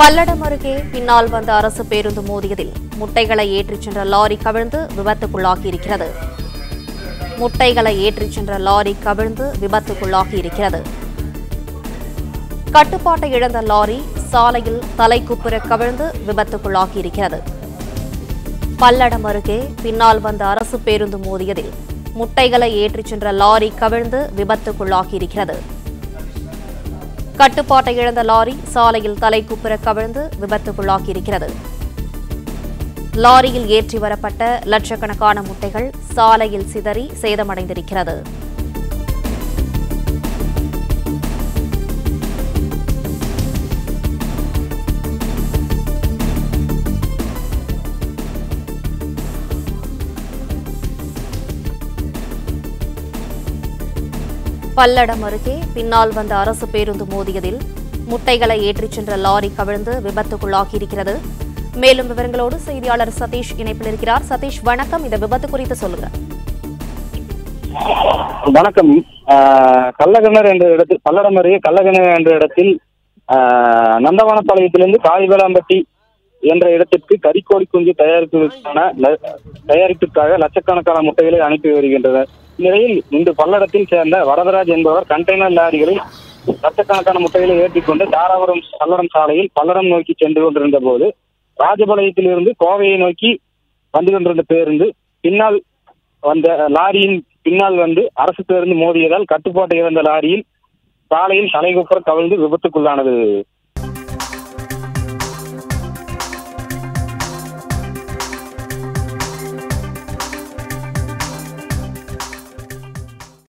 பல்லடம் அருகே பின்னால் வந்த அரசு பேருந்து மோதியதில் முட்டைகளை ஏற்றிச் சென்ற லாரி கவிழ்ந்து விபத்துக்குள்ளாகியிருக்கிறது. கட்டுப்பாட்டை இழந்த லாரி சாலையில் தலைக்குப்புற கவிழ்ந்து விபத்துக்குள்ளாகியிருக்கிறது. பல்லடம் அருகே பின்னால் வந்த அரசு பேருந்து மோதியதில் முட்டைகளை ஏற்றிச் சென்ற லாரி கவிழ்ந்து விபத்துக்குள்ளாகியிருக்கிறது. கட்டுப்பாட்டை இழந்த லாரி சாலையில் தலைக்குப்புற கவிழ்ந்து விபத்துக்குள்ளாகியிருக்கிறது. லாரியில் ஏற்றி வரப்பட்ட லட்சக்கணக்கான முட்டைகள் சாலையில் சிதறி சேதமடைந்திருக்கிறது. பல்லடம் அருகே பின்னால் வந்த அரசு பேருந்து மோதியதில் முட்டைகளை ஏற்றிச் சென்ற லாரி கவிழ்ந்து விபத்துக்குள்ளாகியிருக்கிறது. மேலும் விவரங்களோடு செய்தியாளர் சதீஷ் இணைப்பில் இருக்கிறார். சதீஷ், வணக்கம். இந்த விபத்து குறித்து சொல்லுங்க. வணக்கம். கல்லகணர் என்ற இடத்தில், பல்லடம் அருகே கல்லகணர் என்ற இடத்தில், நந்தவனப்பாளையத்திலிருந்து காய்வேளாம்பட்டி என்ற இடத்திற்கு கறிக்கோழி குஞ்சு தயாரிப்பிற்காக லட்சக்கணக்கான முட்டைகளை அனுப்பி வருகின்றனர். நிலையில் இன்று பல்லடத்தில் சேர்ந்த வரதராஜ் என்பவர் கண்டெய்னர் லாரிகளில் லட்சக்கணக்கான முட்டைகளை ஏற்றிக்கொண்டு பல்லடம் சாலையில் பல்லடம் நோக்கி சென்று கொண்டிருந்த போது ராஜபாளையத்தில் இருந்து கோவையை நோக்கி வந்து கொண்டிருந்த பேருந்து பின்னால் வந்த லாரியின் பின்னால் வந்து அரசு பேருந்து மோதியதால் கட்டுப்பாட்டை இழந்த லாரியில் சாலையில் தலைகுப்புற கவிழ்ந்து விபத்துக்குள்ளானது.